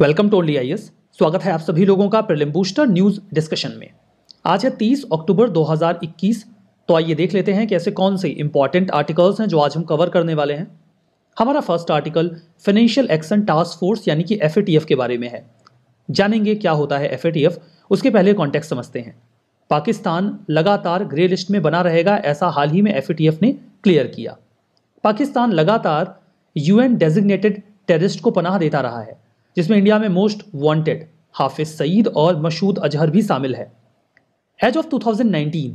Welcome to only IAS. स्वागत है आप सभी लोगों का प्रीलिम बूस्टर न्यूज़ डिस्कशन में। आज है 30 अक्टूबर 2021, तो आइए देख लेते हैं कि ऐसे कौन से इंपॉर्टेंट आर्टिकल्स हैं जो आज हम कवर करने वाले हैं। हमारा first article financial action task force यानी कि FATF के बारे में है। जानेंगे क्या होता है FATF, उसके पहले कॉन्टेक्स्ट समझते हैं। पाकिस्तान लगातार ग्रे लिस्ट में बना रहेगा, ऐसा हाल ही में FATF ने क्लियर किया। पाकिस्तान लगातार UN डेजिग्नेटेड टेररिस्ट को पनाह देता रहा है, जिसमें इंडिया में मोस्ट वांटेड हाफिज सईद और मशहूद अजहर भी शामिल है। एज ऑफ 2019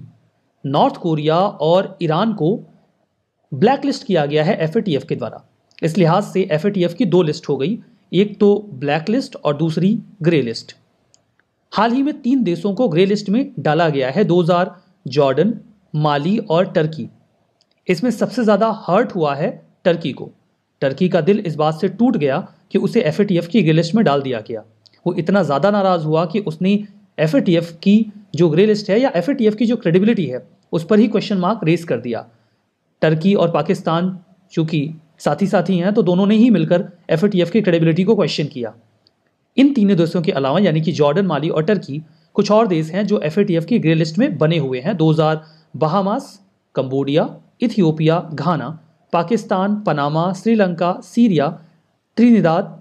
नॉर्थ कोरिया और ईरान को ब्लैकलिस्ट किया गया है FATF के द्वारा। इस लिहाज से FATF की दो लिस्ट हो गई, एक तो ब्लैक लिस्ट और दूसरी ग्रे लिस्ट। हाल ही में 3 देशों को ग्रे लिस्ट में डाला गया है, 2000 जॉर्डन, माली और टर्की। इसमें सबसे ज़्यादा हर्ट हुआ है टर्की को। टर्की का दिल इस बात से टूट गया कि उसे FATF की ग्रे लिस्ट में डाल दिया गया। वो इतना ज़्यादा नाराज़ हुआ कि उसने FATF की जो ग्रे लिस्ट है या FATF की जो क्रेडिबिलिटी है उस पर ही क्वेश्चन मार्क रेस कर दिया। टर्की और पाकिस्तान चूँकि साथी हैं, तो दोनों ने ही मिलकर FATF की क्रेडिबिलिटी को क्वेश्चन किया। इन तीनों देशों के अलावा यानी कि जॉर्डन, माली और टर्की, कुछ और देश हैं जो FATF की ग्रे लिस्ट में बने हुए हैं। 2000 Bahamas, Cambodia, Ethiopia, Ghana, Pakistan, Panama, Sri Lanka, Syria, Trinidad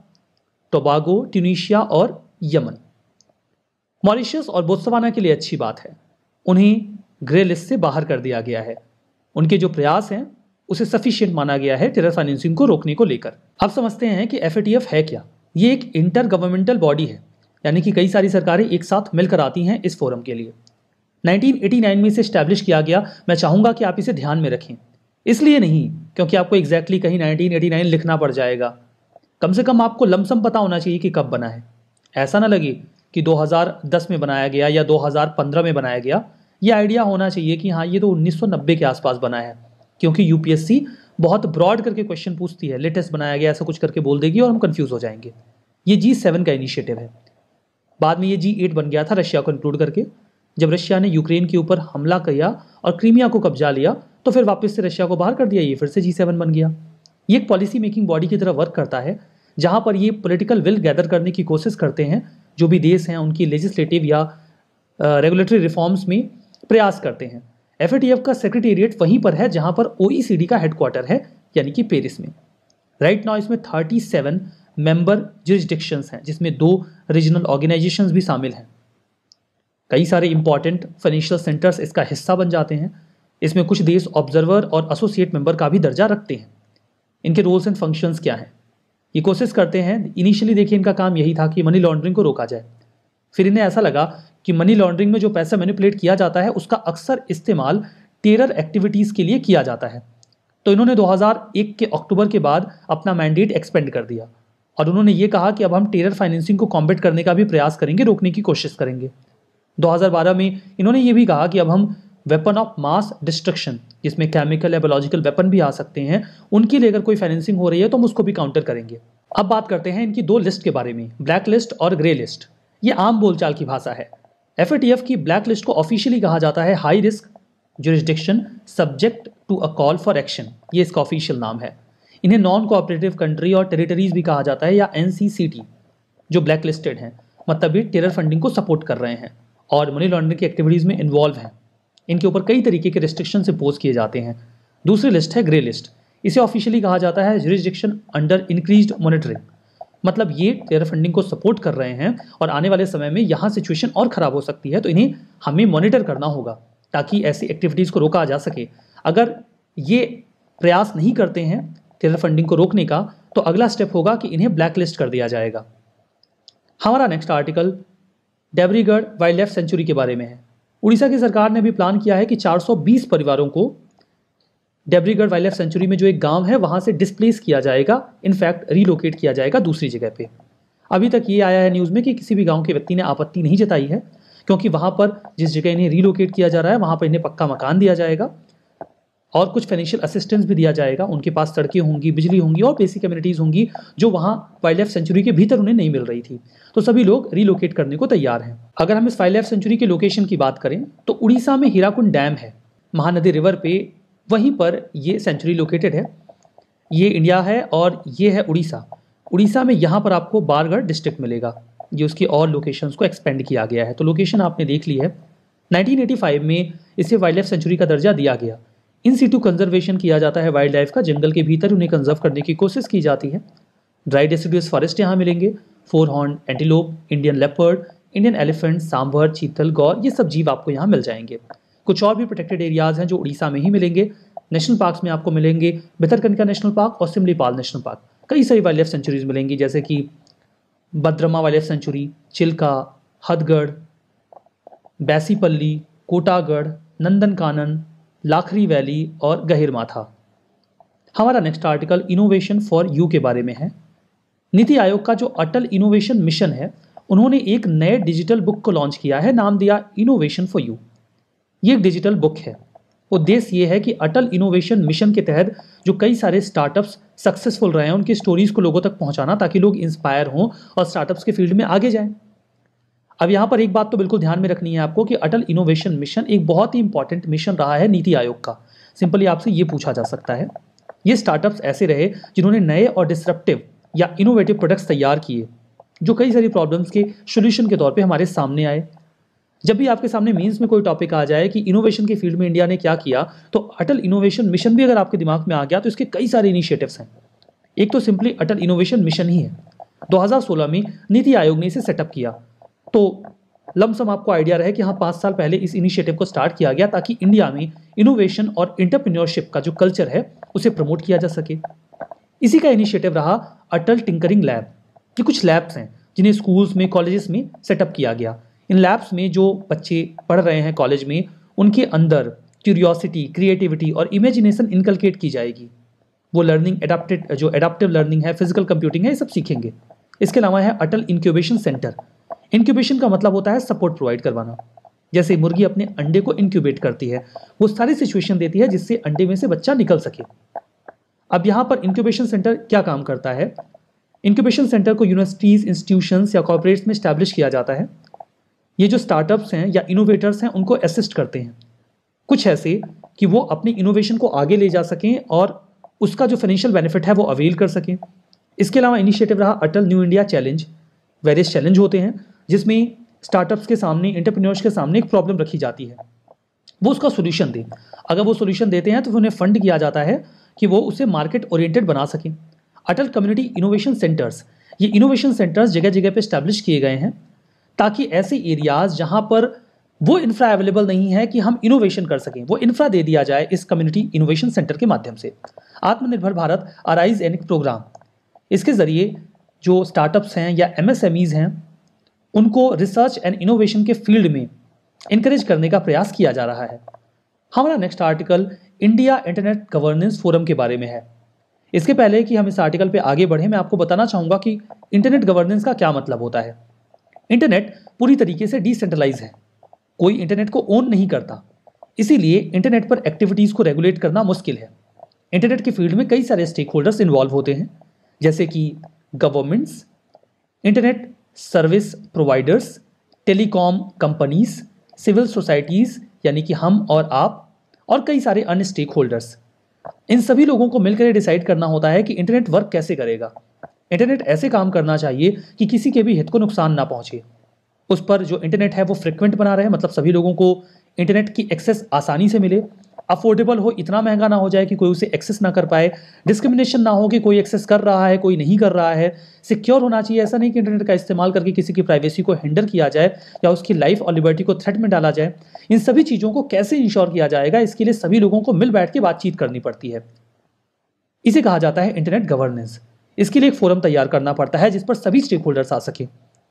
Tobago, Tunisia और यमन। मॉरिशस और बोत्सवाना के लिए अच्छी बात है, उन्हें ग्रे लिस्ट से बाहर कर दिया गया है। उनके जो प्रयास हैं उसे सफिशिएंट माना गया है टेरर फाइनेंसिंग को रोकने को लेकर। अब समझते हैं कि FATF है क्या। ये एक इंटर गवर्नमेंटल बॉडी है, यानी कि कई सारी सरकारें एक साथ मिलकर आती हैं इस फोरम के लिए। 1989 में इसे स्टैब्लिश किया गया। मैं चाहूँगा कि आप इसे ध्यान में रखें, इसलिए नहीं क्योंकि आपको एग्जैक्टली कहीं 1989 लिखना पड़ जाएगा। कम से कम आपको लमसम पता होना चाहिए कि कब बना है। ऐसा ना लगे कि 2010 में बनाया गया या 2015 में बनाया गया। ये आइडिया होना चाहिए कि हाँ, ये तो 1990 के आसपास बना है, क्योंकि UPSC बहुत ब्रॉड करके क्वेश्चन पूछती है, लेटेस्ट बनाया गया ऐसा कुछ करके बोल देगी और हम कंफ्यूज हो जाएंगे। ये G7 का इनिशिएटिव है। बाद में ये G8 बन गया था रशिया को इंक्लूड करके। जब रशिया ने यूक्रेन के ऊपर हमला किया और क्रीमिया को कब्जा लिया, तो फिर वापस से रशिया को बाहर कर दिया, ये फिर से G7 बन गया। ये एक पॉलिसी मेकिंग बॉडी की तरह वर्क करता है, जहाँ पर ये पॉलिटिकल विल गैदर करने की कोशिश करते हैं, जो भी देश हैं उनकी लेजिस्लेटिव या रेगुलेटरी रिफॉर्म्स में प्रयास करते हैं। FATF का सेक्रेटेरिएट वहीं पर है जहाँ पर OECD का हेडक्वार्टर है, यानी कि पेरिस में। राइट नाउ इसमें 37 मेंबर जुरिस्डिक्शंस हैं, जिसमें 2 रीजनल ऑर्गेनाइजेशंस भी शामिल हैं। कई सारे इंपॉर्टेंट फाइनेंशियल सेंटर्स इसका हिस्सा बन जाते हैं। इसमें कुछ देश ऑब्जर्वर और एसोसिएट मेंबर का भी दर्जा रखते हैं। इनके रोल्स एंड फंक्शंस क्या हैं, ये कोशिश करते हैं। इनिशियली देखिए, इनका काम यही था कि मनी लॉन्ड्रिंग को रोका जाए। फिर इन्हें ऐसा लगा कि मनी लॉन्ड्रिंग में जो पैसा मैनिपुलेट किया जाता है उसका अक्सर इस्तेमाल टेरर एक्टिविटीज़ के लिए किया जाता है, तो इन्होंने 2001 के अक्टूबर के बाद अपना मैंडेट एक्सपेंड कर दिया और उन्होंने ये कहा कि अब हम टेरर फाइनेंसिंग को कॉम्बैट करने का भी प्रयास करेंगे, रोकने की कोशिश करेंगे। 2012 में इन्होंने ये भी कहा कि अब हम वेपन ऑफ मास डिस्ट्रक्शन, जिसमें केमिकल या बायोलॉजिकल वेपन भी आ सकते हैं, उनकी लेकर कोई फाइनेंसिंग हो रही है तो हम उसको भी काउंटर करेंगे। अब बात करते हैं इनकी 2 लिस्ट के बारे में, ब्लैक लिस्ट और ग्रे लिस्ट। ये आम बोलचाल की भाषा है। FATF की ब्लैक लिस्ट को ऑफिशियली कहा जाता है high risk jurisdiction subject to a call for action, ये इसका ऑफिशियल नाम है। इन्हें नॉन कोऑपरेटिव कंट्री और टेरिटरीज भी कहा जाता है, या NCCT जो ब्लैक लिस्टेड हैं, मतलब ये टेरर फंडिंग को सपोर्ट कर रहे हैं और मनी लॉन्ड्रिंग की एक्टिविटीज़ में इन्वॉल्व हैं। इनके ऊपर कई तरीके के रिस्ट्रिक्शन इम्पोज किए जाते हैं। दूसरी लिस्ट है ग्रे लिस्ट। इसे ऑफिशियली कहा जाता है जुरिस्डिक्शन अंडर इंक्रीज्ड मॉनिटरिंग, मतलब ये टेरर फंडिंग को सपोर्ट कर रहे हैं और आने वाले समय में यहाँ सिचुएशन और ख़राब हो सकती है, तो इन्हें हमें मॉनिटर करना होगा ताकि ऐसी एक्टिविटीज़ को रोका जा सके। अगर ये प्रयास नहीं करते हैं टेरर फंडिंग को रोकने का, तो अगला स्टेप होगा कि इन्हें ब्लैक लिस्ट कर दिया जाएगा। हमारा next article Debrigarh wild life sanctuary के बारे में है। उड़ीसा की सरकार ने भी प्लान किया है कि 420 परिवारों को डेबरीगढ़ वाइल्ड लाइफ सेंचुरी में जो एक गांव है वहां से डिस्प्लेस किया जाएगा, इनफैक्ट रिलोकेट किया जाएगा दूसरी जगह पे। अभी तक ये आया है न्यूज़ में कि किसी भी गांव के व्यक्ति ने आपत्ति नहीं जताई है, क्योंकि वहां पर जिस जगह इन्हें रिलोकेट किया जा रहा है वहां पर इन्हें पक्का मकान दिया जाएगा और कुछ फाइनेंशियल असिस्टेंस भी दिया जाएगा। उनके पास सड़कें होंगी, बिजली होंगी और बेसिक कम्युनिटीज़ होंगी जो वहाँ वाइल्ड लाइफ सेंचुरी के भीतर उन्हें नहीं मिल रही थी, तो सभी लोग रिलोकेट करने को तैयार हैं। अगर हम इस वाइल्ड लाइफ सेंचुरी के लोकेशन की बात करें तो उड़ीसा में हीराकुंड डैम है, महानदी रिवर पे, वहीं पर ये सेंचुरी लोकेटेड है। ये इंडिया है और ये है उड़ीसा। उड़ीसा में यहाँ पर आपको बारगढ़ डिस्ट्रिक्ट मिलेगा, ये उसकी और लोकेशंस को एक्सपेंड किया गया है। तो लोकेशन आपने देख ली है। 1985 में इसे वाइल्ड लाइफ सेंचुरी का दर्जा दिया गया। इन सीटू कंजर्वेशन किया जाता है वाइल्ड लाइफ का, जंगल के भीतर उन्हें कंजर्व करने की कोशिश की जाती है। ड्राई डेसिड्यूस फॉरेस्ट यहाँ मिलेंगे, four horn antelope, Indian leopard, Indian elephant, sambar, chital, gaur, ये सब जीव आपको यहाँ मिल जाएंगे। कुछ और भी प्रोटेक्टेड एरियाज़ हैं जो उड़ीसा में ही मिलेंगे। नेशनल पार्क्स में आपको मिलेंगे भितरकनिका नेशनल पार्क और सिमलीपाल नेशनल पार्क। कई सारी वाइल्ड लाइफ सेंचुरीज मिलेंगी जैसे कि Badrama wild life sanctuary, Chilka, Hadgarh, Baisipalli, Kotagarh, Nandankanan, Lakhari valley और गहिरमाथा। हमारा next article innovation for you के बारे में है। नीति आयोग का जो अटल इनोवेशन मिशन है, उन्होंने एक नए डिजिटल बुक को लॉन्च किया है, नाम दिया इनोवेशन फॉर यू। ये एक डिजिटल बुक है। उद्देश्य ये है कि अटल इनोवेशन मिशन के तहत जो कई सारे स्टार्टअप्स सक्सेसफुल रहे हैं, उनकी स्टोरीज को लोगों तक पहुंचाना ताकि लोग इंस्पायर हों और स्टार्टअप्स के फील्ड में आगे जाएं। अब यहाँ पर एक बात तो बिल्कुल ध्यान में रखनी है आपको कि अटल इनोवेशन मिशन एक बहुत ही इंपॉर्टेंट मिशन रहा है नीति आयोग का। सिंपली आपसे ये पूछा जा सकता है, ये स्टार्टअप्स ऐसे रहे जिन्होंने नए और डिसरप्टिव या इनोवेटिव प्रोडक्ट्स तैयार किए जो कई सारी प्रॉब्लम्स के सोल्यूशन के तौर पर हमारे सामने आए। जब भी आपके सामने मेंस में कोई टॉपिक आ जाए कि इनोवेशन के फील्ड में इंडिया ने क्या किया, तो अटल इनोवेशन मिशन भी अगर आपके दिमाग में आ गया तो इसके कई सारे इनिशिएटिव्स हैं। एक तो सिंपली अटल इनोवेशन मिशन ही है। 2016 में नीति आयोग ने इसे सेटअप किया, तो लमसम आपको आइडिया रहे कि हाँ 5 साल पहले इस इनिशिएटिव को स्टार्ट किया गया ताकि इंडिया में इनोवेशन और एंटरप्रेन्योरशिप का जो कल्चर है उसे प्रमोट किया जा सके। इसी का इनिशिएटिव रहा अटल टिंकरिंग लैब। ये कुछ लैब्स हैं जिन्हें स्कूल्स में, कॉलेजेस में सेटअप किया गया। इन लैब्स में जो बच्चे पढ़ रहे हैं कॉलेज में, उनके अंदर क्यूरियोसिटी, क्रिएटिविटी और इमेजिनेशन इनकलकेट की जाएगी। वो लर्निंग एडाप्टिव लर्निंग है, फिजिकल कंप्यूटिंग है, ये सब सीखेंगे। इसके अलावा है अटल इंक्यूबेशन सेंटर। इंक्यूबेशन का मतलब होता है सपोर्ट प्रोवाइड करवाना। जैसे मुर्गी अपने अंडे को इंक्यूबेट करती है, वो सारी सिचुएशन देती है जिससे अंडे में से बच्चा निकल सके। अब यहाँ पर इंक्यूबेशन सेंटर क्या काम करता है? इंक्यूबेशन सेंटर को यूनिवर्सिटीज़, इंस्टीट्यूशंस या कॉर्पोरेट्स में इस्टेब्लिश किया जाता है। ये जो स्टार्टअप्स हैं या इनोवेटर्स हैं उनको असिस्ट करते हैं, कुछ ऐसे कि वो अपने इनोवेशन को आगे ले जा सकें और उसका जो फाइनेंशियल बेनिफिट है वो अवेल कर सकें। इसके अलावा इनिशिएटिव रहा Atal new India challenge. Various challenge होते हैं जिसमें स्टार्टअप्स के सामने, एंटरप्रेन्योर्स के सामने एक प्रॉब्लम रखी जाती है, वो उसका सोल्यूशन दें। अगर वो सोल्यूशन देते हैं तो उन्हें फंड किया जाता है कि वो उसे मार्केट ओरिएंटेड बना सकें। अटल कम्युनिटी इनोवेशन सेंटर्स, ये इनोवेशन सेंटर्स जगह जगह पर इस्टेब्लिश किए गए हैं ताकि ऐसे एरियाज़ जहाँ पर वो इंफ्रा अवेलेबल नहीं है कि हम इनोवेशन कर सकें, वो इंफ्रा दे दिया जाए इस कम्युनिटी इनोवेशन सेंटर के माध्यम से। आत्मनिर्भर भारत अराइज एन प्रोग्राम, इसके ज़रिए जो स्टार्टअप्स हैं या MSMEs हैं उनको रिसर्च एंड इनोवेशन के फील्ड में इनकरेज करने का प्रयास किया जा रहा है। हमारा next article India internet governance forum के बारे में है। इसके पहले कि हम इस आर्टिकल पर आगे बढ़ें, मैं आपको बताना चाहूँगा कि इंटरनेट गवर्नेंस का क्या मतलब होता है। इंटरनेट पूरी तरीके से डिसेंट्रलाइज है, कोई इंटरनेट को ओन नहीं करता, इसीलिए इंटरनेट पर एक्टिविटीज़ को रेगुलेट करना मुश्किल है। इंटरनेट के फील्ड में कई सारे स्टेक होल्डर्स इन्वॉल्व होते हैं जैसे कि governments, internet service providers, telecom companies, civil societies यानी कि हम और आप, और कई सारे अन्य स्टेक होल्डर्स। इन सभी लोगों को मिलकर डिसाइड करना होता है कि इंटरनेट वर्क कैसे करेगा। इंटरनेट ऐसे काम करना चाहिए कि किसी के भी हित को नुकसान ना पहुंचे, उस पर जो इंटरनेट है वो फ्रिक्वेंट बना रहे, मतलब सभी लोगों को इंटरनेट की एक्सेस आसानी से मिले, अफोर्डेबल हो, इतना महंगा ना हो जाए कि कोई उसे एक्सेस ना कर पाए, डिस्क्रिमिनेशन ना हो कि कोई एक्सेस कर रहा है कोई नहीं कर रहा है, सिक्योर होना चाहिए। ऐसा नहीं कि इंटरनेट का इस्तेमाल करके किसी की प्राइवेसी को हैंडल किया जाए या उसकी लाइफ और लिबर्टी को थ्रेट में डाला जाए। इन सभी चीज़ों को कैसे इंश्योर किया जाएगा, इसके लिए सभी लोगों को मिल बैठ के बातचीत करनी पड़ती है। इसे कहा जाता है इंटरनेट गवर्नेंस। इसके लिए एक फोरम तैयार करना पड़ता है जिस पर सभी स्टेक होल्डर्स आ सकें,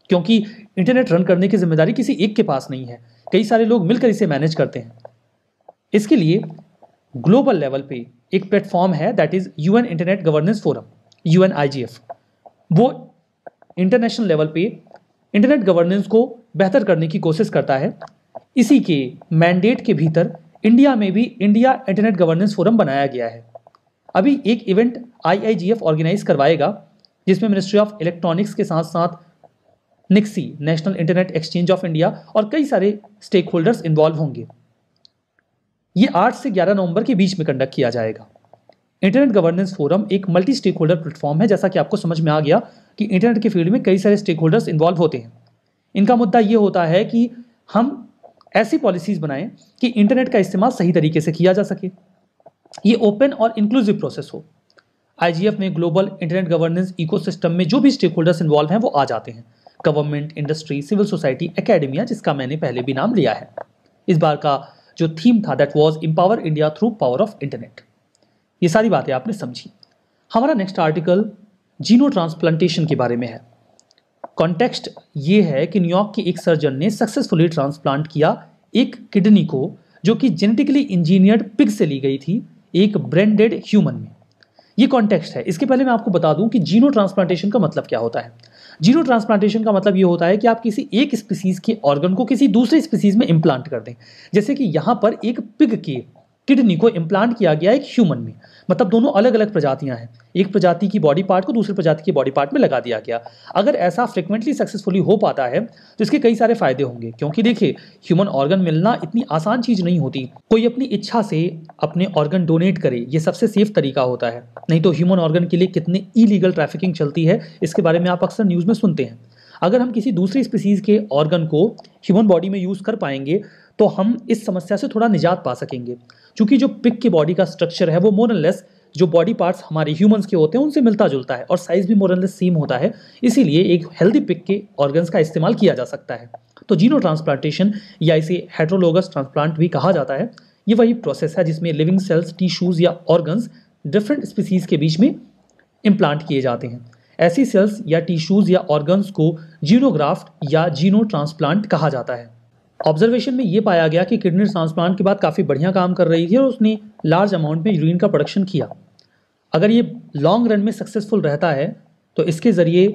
क्योंकि इंटरनेट रन करने की जिम्मेदारी किसी एक के पास नहीं है, कई सारे लोग मिलकर इसे मैनेज करते हैं। इसके लिए ग्लोबल लेवल पे एक प्लेटफॉर्म है, that is UN internet governance forum, UNIGF। वो इंटरनेशनल लेवल पे इंटरनेट गवर्नेंस को बेहतर करने की कोशिश करता है। इसी के मैंडेट के भीतर इंडिया में भी इंडिया इंटरनेट गवर्नेंस फोरम बनाया गया है। अभी एक इवेंट IIGF ऑर्गेनाइज करवाएगा जिसमें मिनिस्ट्री ऑफ इलेक्ट्रॉनिक्स के साथ साथ NIXI, national internet exchange of India और कई सारे स्टेक होल्डर्स इन्वॉल्व होंगे। ये 8 से 11 नवंबर के बीच में कंडक्ट किया जाएगा। इंटरनेट गवर्नेंस फोरम एक मल्टी स्टेक होल्डर प्लेटफॉर्म है, जैसा कि आपको समझ में आ गया कि इंटरनेट के फील्ड में कई सारे स्टेक होल्डर्स इन्वॉल्व होते हैं। इनका मुद्दा ये होता है कि हम ऐसी पॉलिसीज़ बनाएं कि इंटरनेट का इस्तेमाल सही तरीके से किया जा सके, ये ओपन और इंक्लूसिव प्रोसेस हो। आईजीएफ में ग्लोबल इंटरनेट गवर्नेंस इकोसिस्टम में जो भी स्टेक होल्डर्स इन्वॉल्व हैं वो आ जाते हैं, government, industry, civil society, academia, जिसका मैंने पहले भी नाम लिया है। इस बार का जो थीम था that was empower India through power of internet. ये सारी बातें आपने समझी। हमारा नेक्स्ट आर्टिकल जीनो ट्रांसप्लांटेशन के बारे में है। कॉन्टेक्स्ट ये है कि न्यूयॉर्क के एक सर्जन ने सक्सेसफुली ट्रांसप्लांट किया एक किडनी को, जो कि जेनेटिकली इंजीनियर्ड पिग से ली गई थी एक ब्रेन डेड ह्यूमन में। ये कॉन्टेक्स्ट है। इसके पहले मैं आपको बता दूं कि जीनो ट्रांसप्लांटेशन का मतलब क्या होता है। जीनो ट्रांसप्लांटेशन का मतलब ये होता है कि आप किसी एक स्पीसीज के ऑर्गन को किसी दूसरे स्पीसीज में इम्प्लांट कर दें। जैसे कि यहाँ पर एक पिग के किडनी को इम्प्लांट किया गया एक ह्यूमन में, मतलब दोनों अलग अलग प्रजातियां हैं, एक प्रजाति की बॉडी पार्ट को दूसरे प्रजाति के बॉडी पार्ट में लगा दिया गया। अगर ऐसा फ्रिक्वेंटली सक्सेसफुली हो पाता है तो इसके कई सारे फायदे होंगे, क्योंकि देखिए ह्यूमन ऑर्गन मिलना इतनी आसान चीज़ नहीं होती। कोई अपनी इच्छा से अपने ऑर्गन डोनेट करे, ये सबसे सेफ तरीका होता है, नहीं तो ह्यूमन ऑर्गन के लिए कितनी इलीगल ट्रैफिकिंग चलती है, इसके बारे में आप अक्सर न्यूज़ में सुनते हैं। अगर हम किसी दूसरी स्पीसीज़ के ऑर्गन को ह्यूमन बॉडी में यूज़ कर पाएंगे तो हम इस समस्या से थोड़ा निजात पा सकेंगे। क्योंकि जो पिग की बॉडी का स्ट्रक्चर है वो मोरलेस जो बॉडी पार्ट्स हमारे ह्यूमंस के होते हैं उनसे मिलता जुलता है और साइज़ भी मोरलेस सेम होता है, इसीलिए एक हेल्दी पिग के ऑर्गन्स का इस्तेमाल किया जा सकता है। तो जीनो ट्रांसप्लांटेशन या इसे हेट्रोलोगस ट्रांसप्लांट भी कहा जाता है, ये वही प्रोसेस है जिसमें लिविंग सेल्स, टिश्यूज़ या ऑर्गन्स डिफरेंट स्पीसीज़ के बीच में इम्प्लांट किए जाते हैं। ऐसी सेल्स या टिश्यूज़ या ऑर्गन्स को जीनोग्राफ्ट या जीनो ट्रांसप्लांट कहा जाता है। ऑब्जर्वेशन में ये पाया गया कि किडनी ट्रांसप्लांट के बाद काफ़ी बढ़िया काम कर रही थी और उसने लार्ज अमाउंट में यूरिन का प्रोडक्शन किया। अगर ये लॉन्ग रन में सक्सेसफुल रहता है तो इसके ज़रिए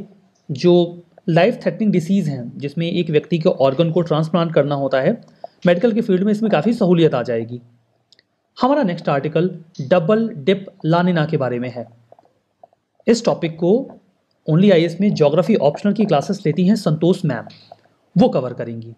जो लाइफ थ्रेटनिंग डिसीज़ हैं जिसमें एक व्यक्ति के ऑर्गन को ट्रांसप्लांट करना होता है, मेडिकल के फील्ड में इसमें काफ़ी सहूलियत आ जाएगी। हमारा next article double dip La Nina के बारे में है। इस टॉपिक को ओनली आई एस में ज्योग्राफी ऑप्शनल की क्लासेस लेती हैं संतोष मैम, वो कवर करेंगी।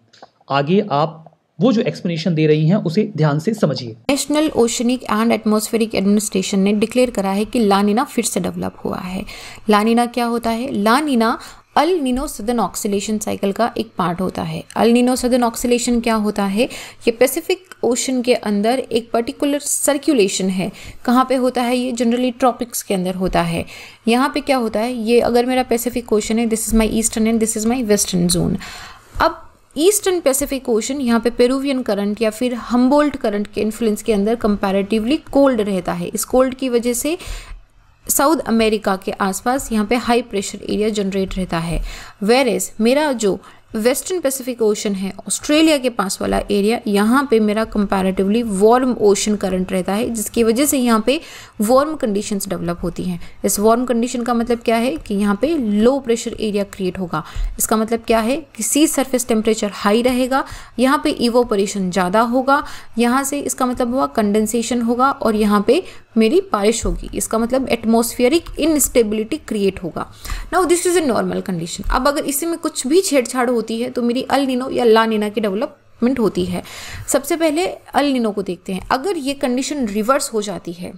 आगे आप वो जो एक्सप्लेनेशन दे रही हैं उसे ध्यान से समझिए। National oceanic and atmospheric administration ने डिक्लेयर करा है कि ला नीना फिर से डेवलप हुआ है। ला नीना क्या होता है? La Nina El Nino southern oscillation cycle का एक पार्ट होता है। अल नीनो सदर्न ऑक्सीलेशन क्या होता है? ये पैसिफिक ओशन के अंदर एक पर्टिकुलर सर्कुलेशन है। कहाँ पे होता है ये? जनरली ट्रॉपिक्स के अंदर होता है। यहाँ पे क्या होता है, ये अगर मेरा पैसिफिक ओशन है, this is my eastern and this is my western zone. अब ईस्टर्न पैसिफिक ओशन यहाँ पे पेरूवियन करंट या फिर हम्बोल्ट करंट के इन्फ्लुएंस के अंदर कंपैरेटिवली कोल्ड रहता है। इस कोल्ड की वजह से साउथ अमेरिका के आसपास यहाँ पे हाई प्रेशर एरिया जनरेट रहता है। वेयर एज मेरा जो वेस्टर्न पैसिफिक ओशन है, ऑस्ट्रेलिया के पास वाला एरिया, यहाँ पे मेरा कंपैरेटिवली वार्म ओशन करंट रहता है, जिसकी वजह से यहाँ पे वार्म कंडीशंस डेवलप होती हैं। इस वार्म कंडीशन का मतलब क्या है कि यहाँ पे लो प्रेशर एरिया क्रिएट होगा। इसका मतलब क्या है कि सी सरफेस टेम्परेचर हाई रहेगा, यहाँ पे इवोपरेशन ज़्यादा होगा, यहाँ से इसका मतलब हुआ कंडेंसेशन होगा और यहाँ पे मेरी बारिश होगी। इसका मतलब एटमॉस्फेरिक इनस्टेबिलिटी क्रिएट होगा। Now this is a normal condition. अब अगर इसी में कुछ भी छेड़छाड़ होती है तो मेरी अल नीनो या ला नीना की डेवलपमेंट होती है। सबसे पहले अल नीनो को देखते हैं। अगर ये कंडीशन रिवर्स हो जाती है,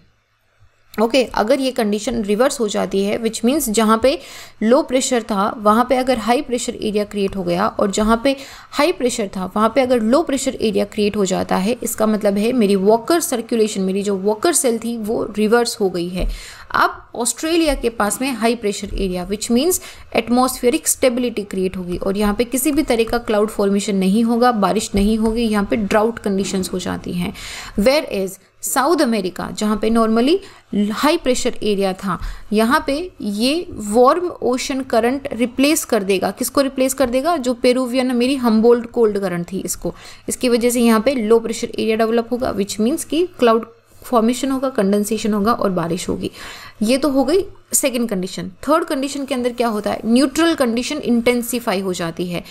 ओके अगर ये कंडीशन रिवर्स हो जाती है, विच मीन्स जहाँ पे लो प्रेशर था वहाँ पे अगर हाई प्रेशर एरिया क्रिएट हो गया और जहाँ पे हाई प्रेशर था वहाँ पे अगर लो प्रेशर एरिया क्रिएट हो जाता है, इसका मतलब है मेरी वॉकर सर्कुलेशन, मेरी जो वॉकर सेल थी वो रिवर्स हो गई है। अब ऑस्ट्रेलिया के पास में high pressure area, which means atmospheric stability create होगी और यहाँ पे किसी भी तरह का क्लाउड फॉर्मेशन नहीं होगा, बारिश नहीं होगी, यहाँ पे ड्राउट कंडीशंस हो जाती हैं। वेयर एज साउथ अमेरिका जहाँ पे नॉर्मली हाई प्रेशर एरिया था, यहाँ पे ये वार्म ओशन करंट रिप्लेस कर देगा। किसको रिप्लेस कर देगा? जो पेरूवियन मेरी हम्बोल्ट कोल्ड करंट थी इसको। इसकी वजह से यहाँ पे लो प्रेशर एरिया डेवलप होगा, विच मीन्स कि क्लाउड फॉर्मेशन होगा, कंडेंसेशन होगा और बारिश होगी। ये तो हो गई सेकेंड कंडीशन। थर्ड कंडीशन के अंदर क्या होता है? न्यूट्रल कंडीशन इंटेंसिफाई हो जाती है।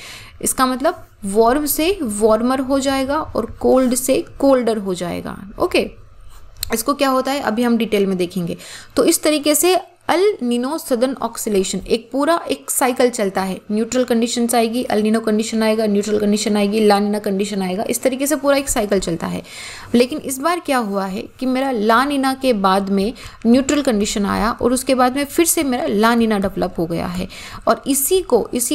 इसका मतलब वार्म से वार्मर हो जाएगा और कोल्ड से कोल्डर हो जाएगा। ओके इसको क्या होता है अभी हम डिटेल में देखेंगे। तो इस तरीके से अल निनो सदर्न ऑक्सिलेशन, एक पूरा एक साइकिल चलता है, न्यूट्रल कंडीशन आएगी, अल निनो कंडीशन आएगा, न्यूट्रल कंडीशन आएगी, ला निना कंडीशन आएगा, इस तरीके से पूरा एक साइकिल चलता है। लेकिन इस बार क्या हुआ है कि मेरा ला निना के बाद में न्यूट्रल कंडीशन आया और उसके बाद में फिर से मेरा ला निना डेवलप हो गया है, और इसी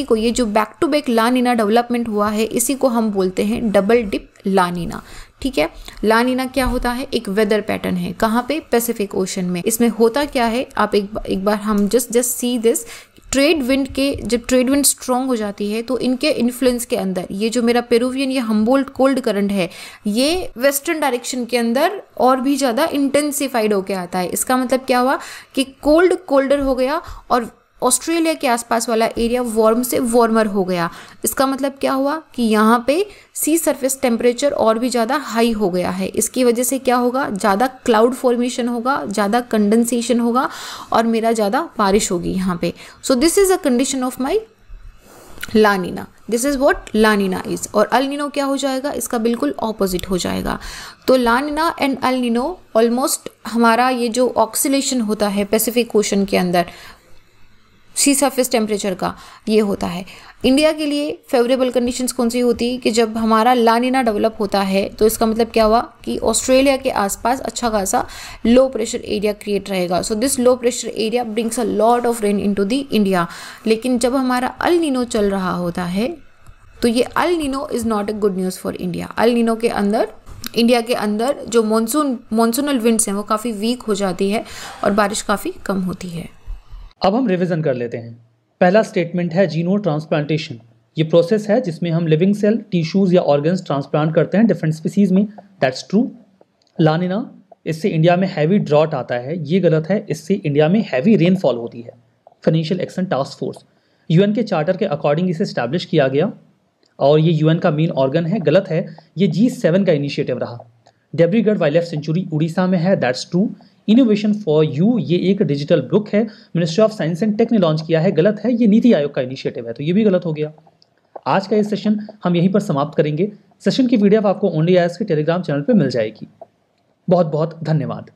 को ये जो back to back La Nina development हुआ है, इसी को हम बोलते हैं डबल डिप ला निना। ठीक है, ला निना क्या होता है? एक वेदर पैटर्न है, कहाँ पे? पैसिफिक ओशन में। इसमें होता क्या है, आप एक बार हम just see this, trade wind के, जब ट्रेड विंड स्ट्रॉन्ग हो जाती है तो इनके इन्फ्लुएंस के अंदर ये जो मेरा पेरुवियन या हम्बोल्ट कोल्ड करंट है, ये वेस्टर्न डायरेक्शन के अंदर और भी ज़्यादा इंटेंसिफाइड होकर आता है। इसका मतलब क्या हुआ कि कोल्ड कोल्डर हो गया और ऑस्ट्रेलिया के आसपास वाला एरिया वार्म से वार्मर हो गया। इसका मतलब क्या हुआ कि यहाँ पे सी सरफेस टेम्परेचर और भी ज़्यादा हाई हो गया है। इसकी वजह से क्या होगा, ज़्यादा क्लाउड फॉर्मेशन होगा, ज़्यादा कंडेंसेशन होगा और मेरा ज़्यादा बारिश होगी यहाँ पे। So this is a condition of my La Nina, this is what La Nina is. और अल निनो क्या हो जाएगा, इसका बिल्कुल ऑपोजिट हो जाएगा। तो ला निना एंड अल निनो ऑलमोस्ट हमारा ये जो ऑक्सीलेशन होता है पैसिफिक ओशन के अंदर सी सरफेस टेम्परेचर का, ये होता है। इंडिया के लिए फेवरेबल कंडीशंस कौन सी होती है कि जब हमारा ला निना डेवलप होता है तो इसका मतलब क्या हुआ कि ऑस्ट्रेलिया के आसपास अच्छा खासा लो प्रेशर एरिया क्रिएट रहेगा। So this low pressure area brings a lot of rain into the India. लेकिन जब हमारा अल निनो चल रहा होता है तो ये El Nino is not a good news for India. El Nino के अंदर, इंडिया के अंदर जो मॉनसूनल विंड्स हैं वो काफ़ी वीक हो जाती है और बारिश काफ़ी कम होती है। अब हम रिवीजन कर लेते हैं। पहला स्टेटमेंट है जीनो ट्रांसप्लांटेशन। ये प्रोसेस है जिसमें हम लिविंग सेल, टिश्यूज़ या ऑर्गन्स ट्रांसप्लांट करते हैं डिफरेंट स्पीसीज़ में। That's true. ला निना, इससे इंडिया में हैवी ड्रॉट आता है, ये गलत है, इससे इंडिया में हैवी रेनफॉल होती है। Financial action task force, UN के चार्टर के अकॉर्डिंग इसे इस्टेब्लिश किया गया और ये यूएन का मेन ऑर्गन है, गलत है, ये G7 का इनिशिएटिव रहा। Debrigarh wild life sanctuary Orissa में है, that's true. Innovation for you, ये एक डिजिटल बुक है, ministry of science and tech ने लॉन्च किया है, गलत है, ये नीति आयोग का इनिशिएटिव है, तो ये भी गलत हो गया। आज का ये सेशन हम यहीं पर समाप्त करेंगे। सेशन की वीडियो आपको ओनली आईएएस के टेलीग्राम चैनल पर मिल जाएगी। बहुत बहुत धन्यवाद।